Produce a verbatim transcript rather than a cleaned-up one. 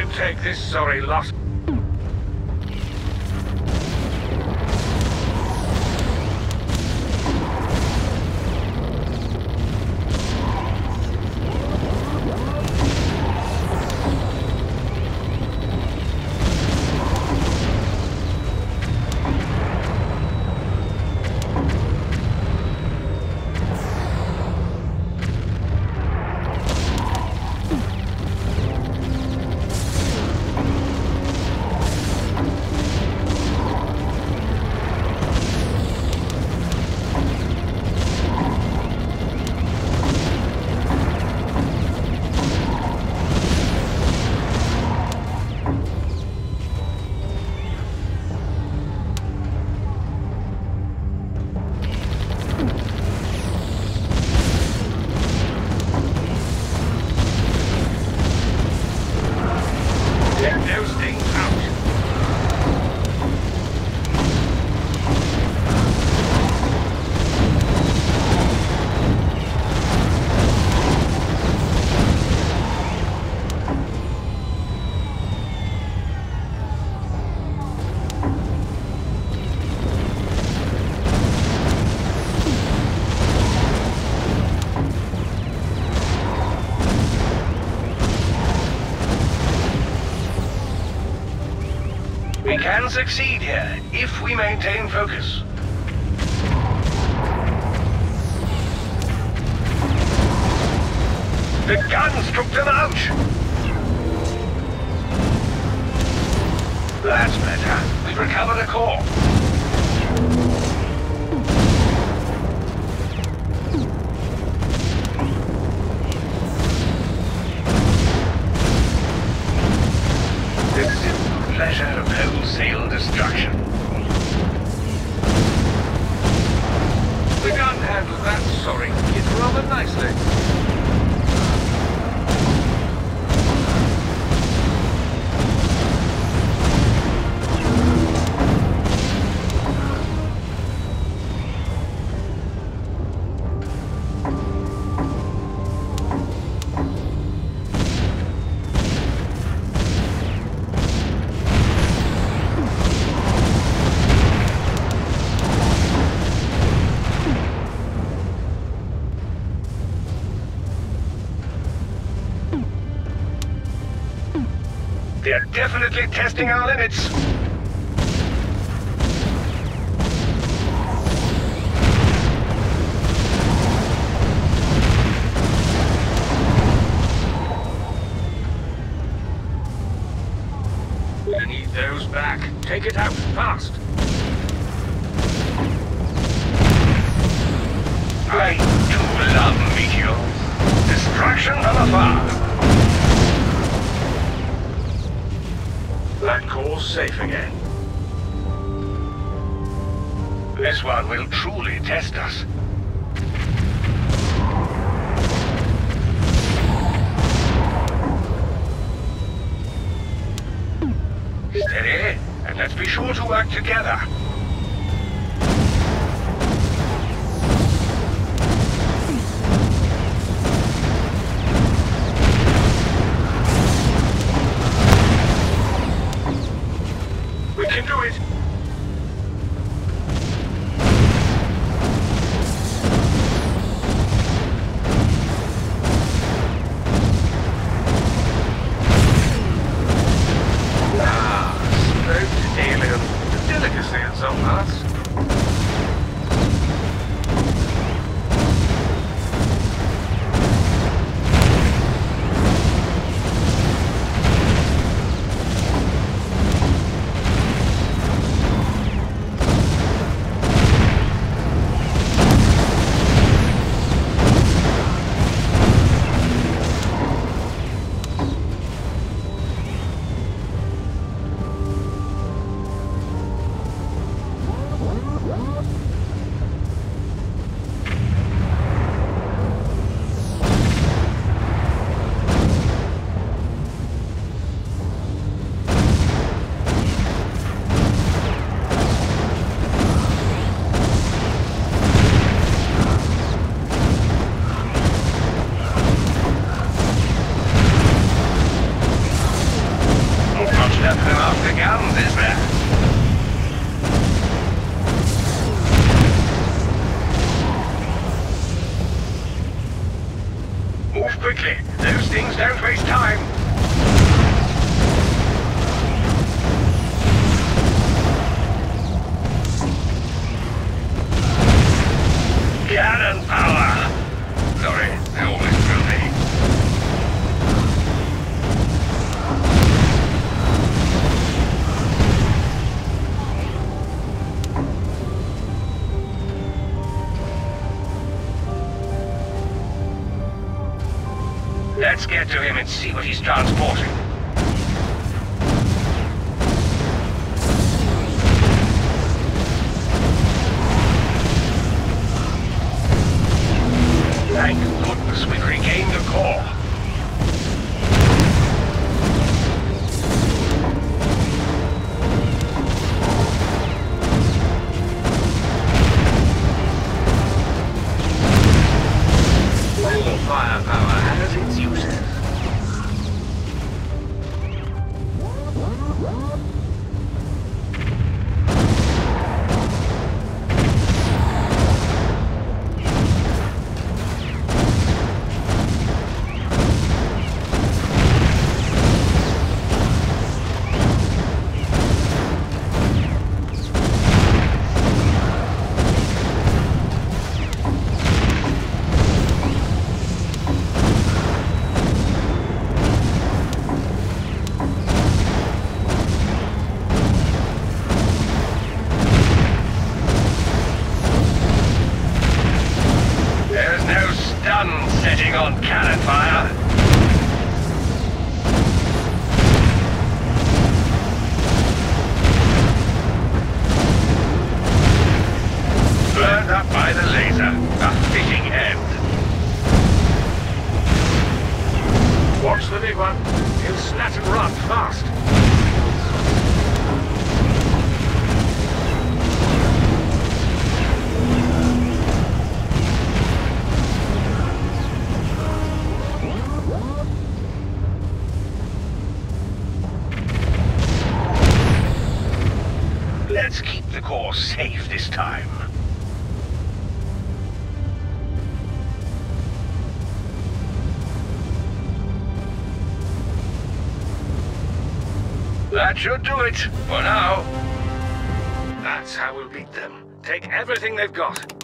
can take this sorry loss. Can succeed here if we maintain focus. The guns took them out. That's better. We've recovered a core. Destruction. The gun handled that sorry kid rather nicely. They're definitely testing our limits. I need those back. Take it out fast. I do love meteors. Destruction from afar. That core's safe again. This one will truly test us. Steady, and let's be sure to work together. Let's get to him and see what he's transporting. Thank goodness we've regained the core. Should do it, for now. That's how we'll beat them. Take everything they've got.